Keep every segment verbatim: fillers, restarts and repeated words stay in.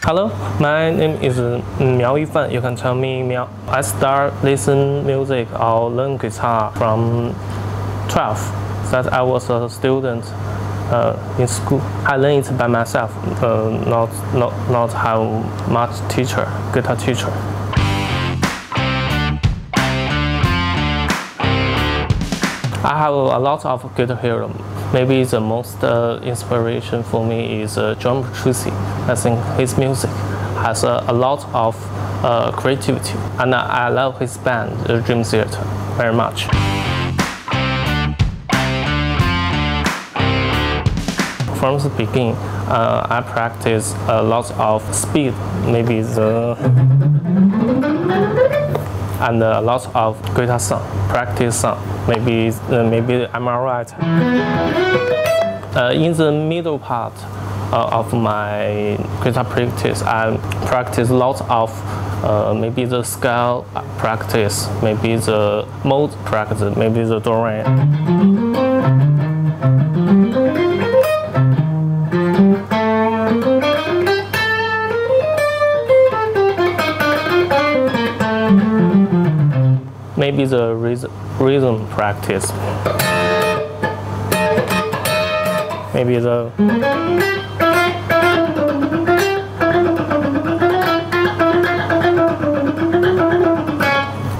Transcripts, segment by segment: Hello, my name is Miao Yifan. You can tell me Miao. I start listen music or learn guitar from twelve. That I was a student uh, in school. I learned it by myself, uh, not not not have much teacher, guitar teacher. I have a lot of guitar heroes. Maybe the most uh, inspiration for me is uh, John Petrucci. I think his music has uh, a lot of uh, creativity, and I, I love his band, uh, Dream Theater, very much. From the beginning, uh, I practice a lot of speed, maybe the and a lot of guitar song, practice song. Maybe uh, maybe I'm alright. Uh, in the middle part uh, of my guitar practice, I practice lots of uh, maybe the scale practice, maybe the mode practice, maybe the Dorian. Maybe the rhythm. Rhythm practice. Maybe the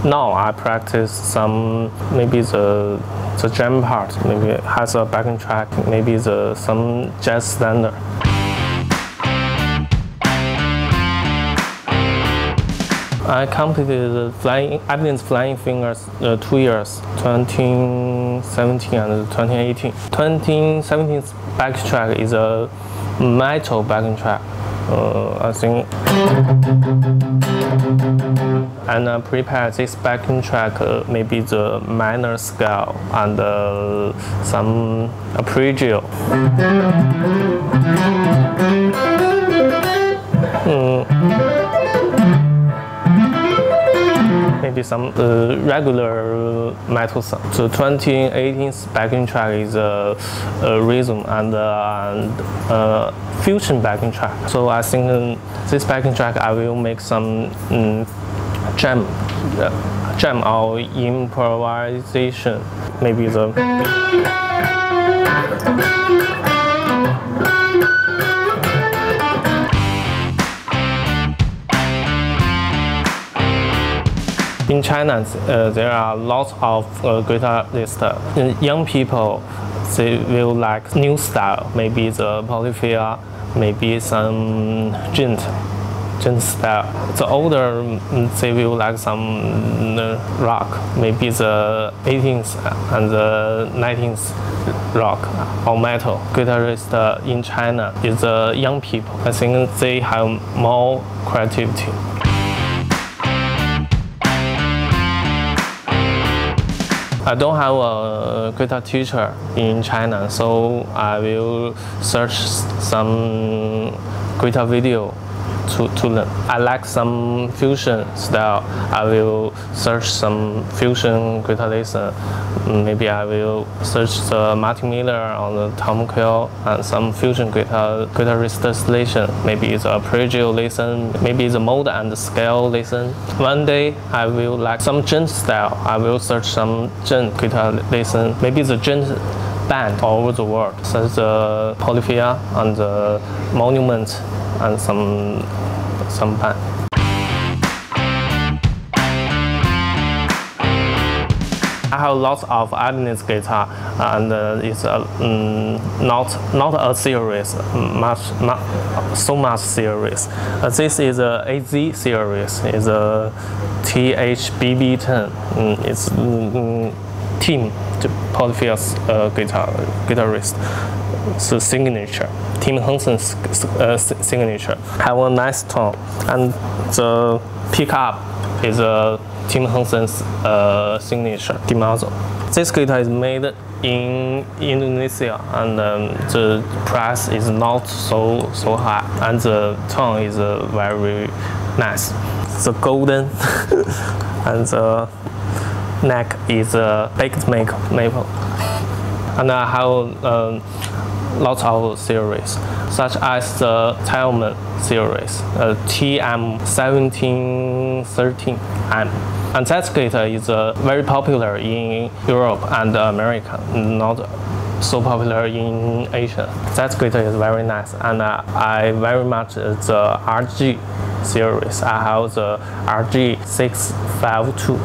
now I practice some maybe the the jam part, maybe it has a backing track, maybe the some jazz standard. I completed the flying, Ibanez Flying Fingers uh, two years, twenty seventeen and twenty eighteen. twenty seventeen's backing track is a metal backing track, uh, I think. And I prepared this backing track, uh, maybe the minor scale and uh, some arpeggio. Mm. Maybe some uh, regular metal sound. So twenty eighteen's backing track is a, a rhythm and a fusion backing track. So I think um, this backing track I will make some um, jam, uh, jam or improvisation. Maybe the. In China, uh, there are lots of uh, guitarists. Uh, young people, they will like new style, maybe the Polyphia, maybe some gent, gent style. The older, they will like some uh, rock, maybe the eighteenth and the nineteenth rock or metal. Guitarists uh, in China is uh, young people. I think they have more creativity. I don't have a guitar teacher in China, so I will search some guitar video to, to learn. I like some fusion style. I will search some fusion guitar lesson. Maybe I will search the Martin Miller or the Tom Quill and some fusion guitar guitarist lesson. Maybe it's arpeggio lesson. Maybe it's a mode and the scale lesson. One day I will like some gent style. I will search some gent guitar lesson. Maybe the gent band all over the world, such the Polyphia and the Monument and some some band. I have lots of Ibanez guitar, and uh, it's a, um, not not a series, much not so much series. Uh, this is a A Z series, is a T H B B ten. Mm, it's mm, Tim, the Polyphia's uh, guitar guitarist. So signature, Tim Henson's uh, signature. Have a nice tone, and the pickup is a Tim Henson's uh, signature, DiMarzio. This guitar is made in Indonesia, and um, the price is not so so high, and the tone is uh, very nice. The golden and the neck is uh, baked maple. And I have um, lots of series, such as the Tileman series, uh, T M seventeen thirteen M. And that guitar is uh, very popular in Europe and America, not so popular in Asia. That guitar is very nice, and uh, I very much uh, the R G series. I have the R G six five two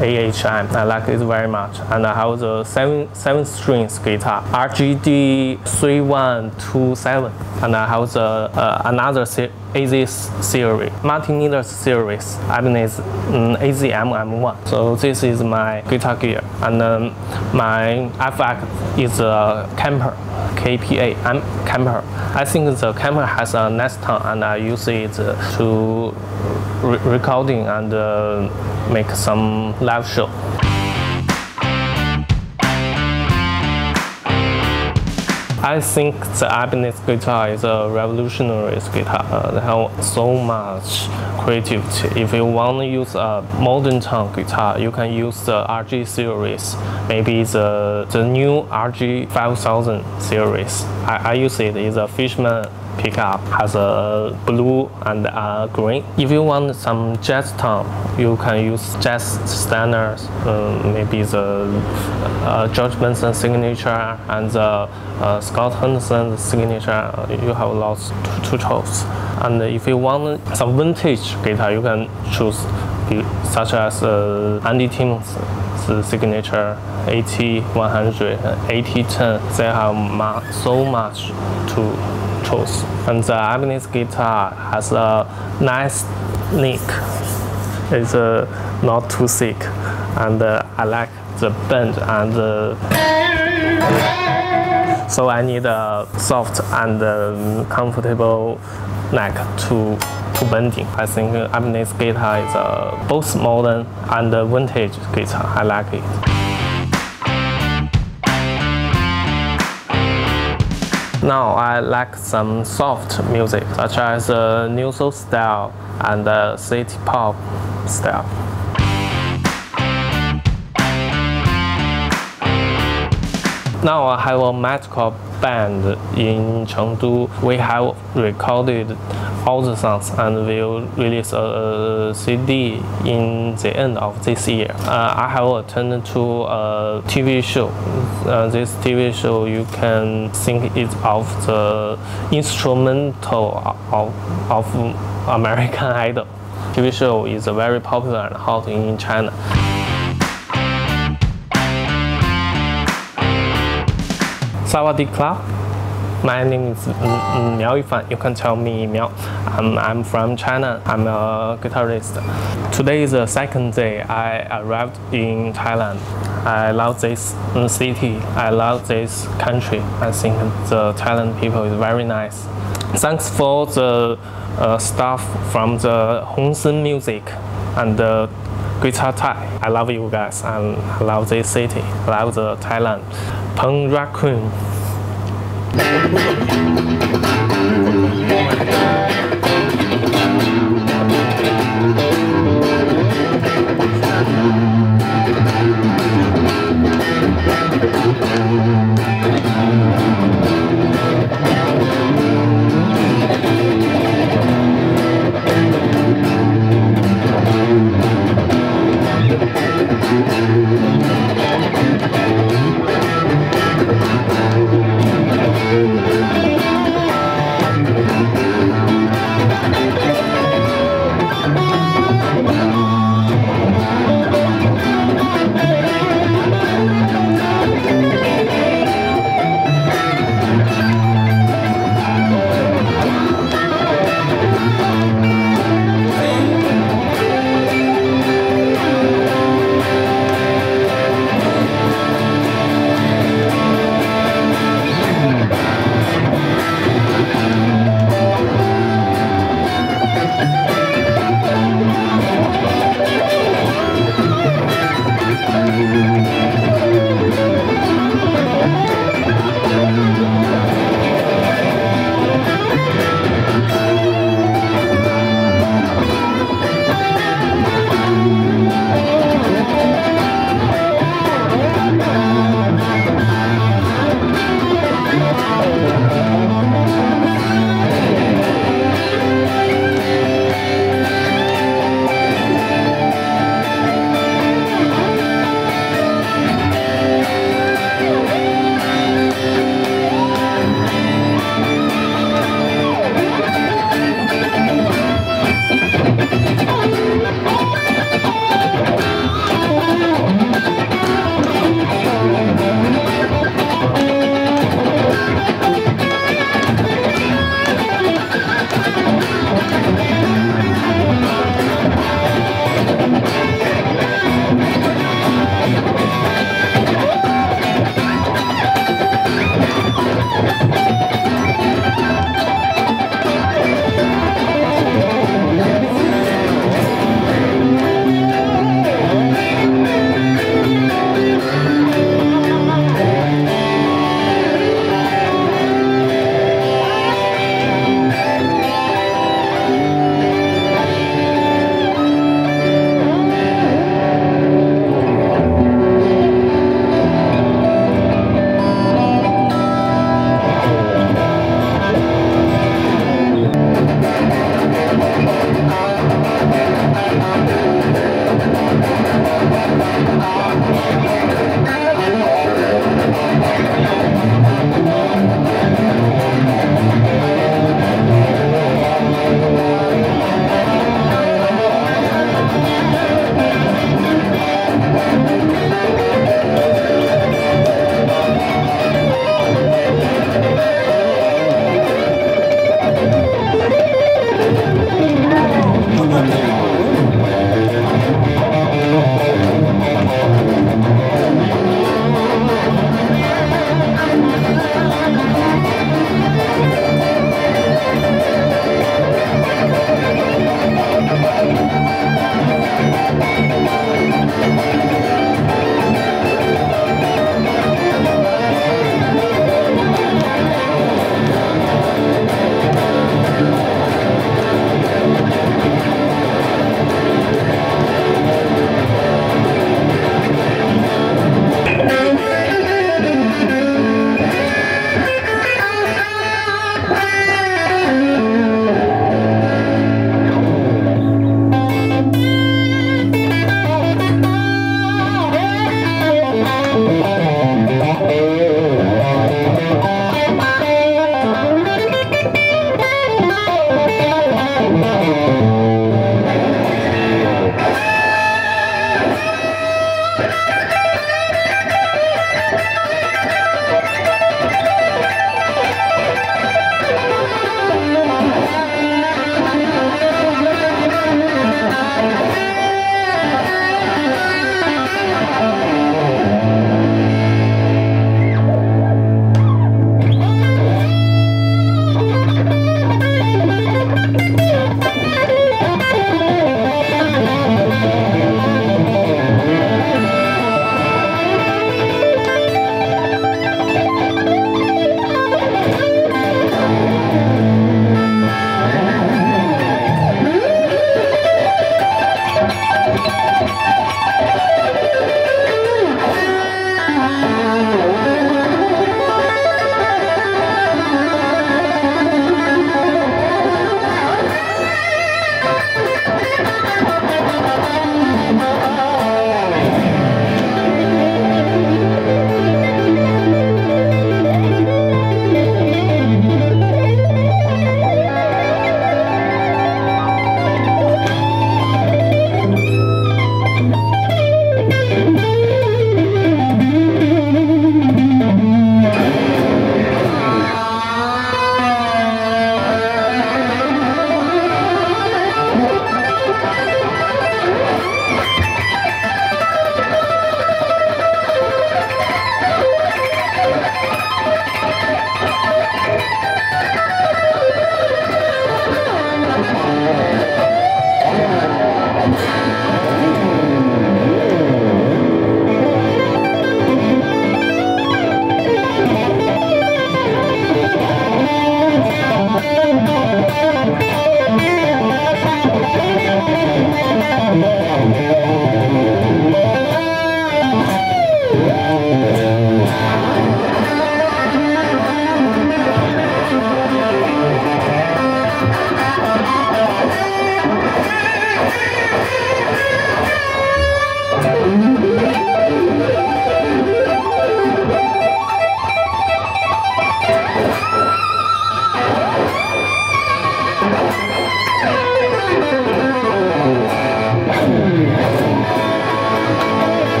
A H M. I like it very much, and I have the seven seven strings guitar R G D three one two seven, and I have the uh, another se A Z series, Martin Miller series, Ibanez um, A Z M M one. So this is my guitar gear, and um, my F X is a Kemper K P A. I'm Kemper. I think the Kemper has a nice tone, and I use it uh, to re recording and uh, make some live show. I think the Ibanez guitar is a revolutionary guitar. Uh, they have so much creativity. If you want to use a modern tone guitar, you can use the R G series, maybe the, the new R G five thousand series. I, I use it is a Fishman pickup, has a blue and a green. If you want some jazz tone, you can use jazz standards, um, maybe the uh, George Benson signature and the uh, Scott Henderson signature. You have lots to choose. And if you want some vintage guitar, you can choose such as uh, Andy Timmons signature, A T one hundred, A T ten. They have so much to. And the Ibanez guitar has a nice neck. It's uh, not too thick, and uh, I like the bend and uh, so I need a soft and um, comfortable neck to to bending. I think Ibanez guitar is uh, both modern and vintage guitar. I like it. Now I like some soft music, such as uh, new soul style and uh, city pop style. Now I have a metalcore band in Chengdu. We have recorded all the songs, and we'll release a C D in the end of this year. Uh, I have attended to a T V show. Uh, this T V show, you can think it's of the instrumental of, of American Idol. T V show is very popular and hot in China. Sawadee Club. My name is Miao Yifan. You can tell me Miao. I'm, I'm from China. I'm a guitarist. Today is the second day I arrived in Thailand. I love this city. I love this country. I think the Thailand people is very nice. Thanks for the uh, staff from the Hongsen Music and the Guitar Thai. I love you guys, and I love this city. I love the Thailand. Peng Raccoon. Thank you.